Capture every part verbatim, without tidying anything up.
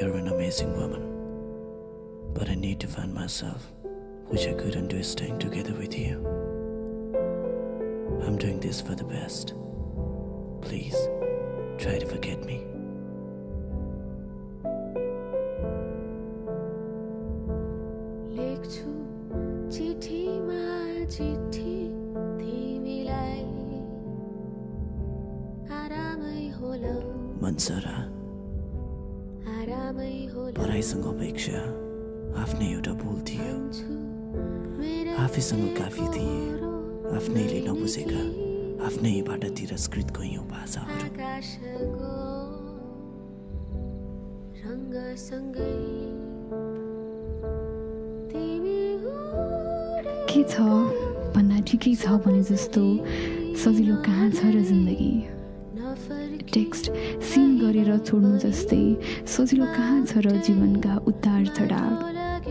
you're an amazing woman, but I need to find myself, which I couldn't do staying together with you. I'm doing this for the best. Please, try to forget me. Mansara, paraiसँग अपेक्षा आफ्नै एउटा बोल थियो, आफैसँग काफी थिए, आफ्नैले नबुझेका, आफ्नैबाट तिरस्कृत गयौं भाषाहरू। के छ भन्दा ठिकै छ भने जस्तो सजिलो कहाँ छ र जिन्दगी? टेक्स्ट सीन गरेर छोड्नु जस्तै सजिलो कहाँ छ र जीवनका उतार चढाव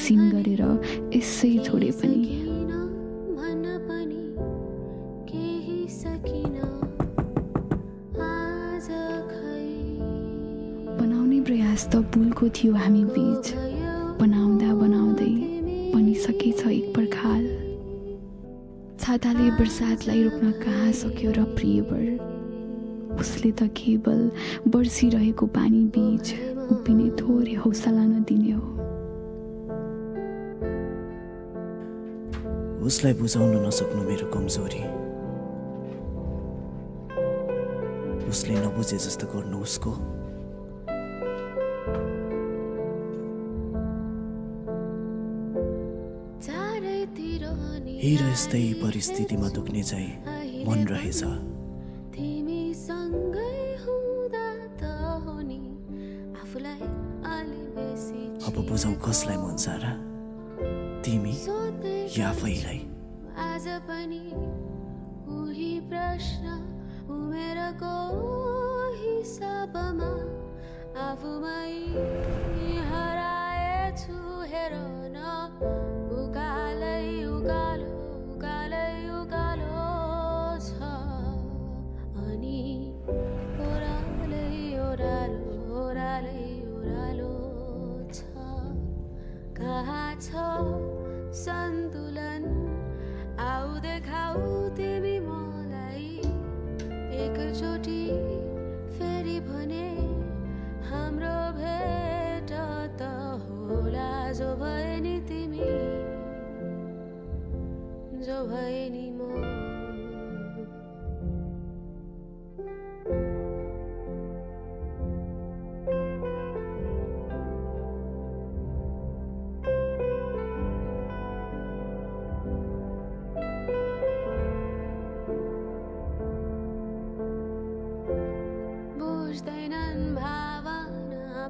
सीन गरेर यसै छोडे पनि मन पनि केही सकिन। आज खै बनाउने प्रयास त भूलको थियो हामी बीच, बनाउँदा बनाउँदै पनि सकेछ एक पर्खाल। छाताले बरसातलाई रोक्न कहाँ सक्यो र प्रियवर? उसले त केवल बर्सिरहेको पानी बीच उभिने थोरै हौसला नदिने हो। उसलाई बुझाउन नसक्नु मेरो कमजोरी, उसले नबुझे जस्तो गर्नु उसको। हिरो यस्तै परिस्थितिमा दुख्ने चाहिँ मन रहेछ। अब बुझाऊ कसलाई मनसारा, तिमी या फैलाई? आज पनि उही प्रश्न उमेरको हिसाबमा आफूमै हराएछु। हेर न उकालै उकालो उकालै उकालो छ अनि ओरालै ओरालो ओरालै ओरालो। कहाँ छ सन्तुलन? आऊ देखाऊ तिमी मलाई एकचोटि फेरि भने हाम्रो भेट त होला। जो भए नि तिमी, जो भए नि म।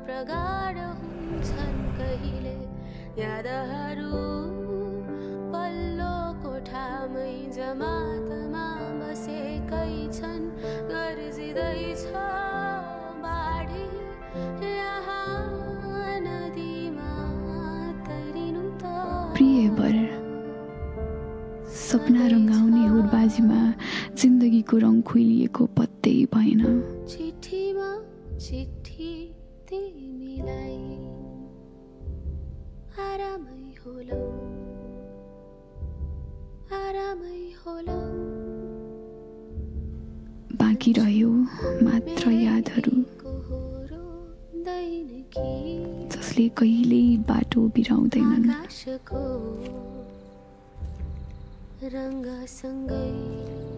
प्रगाढ हुन्छन् कहिले यादहरू पल्लो कोठामै जमातमा बसेकै छन्। गर्जिँदै छ बाढी यहाँ नदीमा तरिनु त। प्रियवर, सपना रंगाउने होडबाजीमा जिन्दगीको रङ खुइलिएको पत्तै भएन। चिठीमा चिठी तिमीलाई आरामै होला, आरामै होला। बाँकी रह्यो मात्र यादहरू, जसले कहिल्यै बाटो बिराउँदैनन्। आकाशको रङ्गसँगै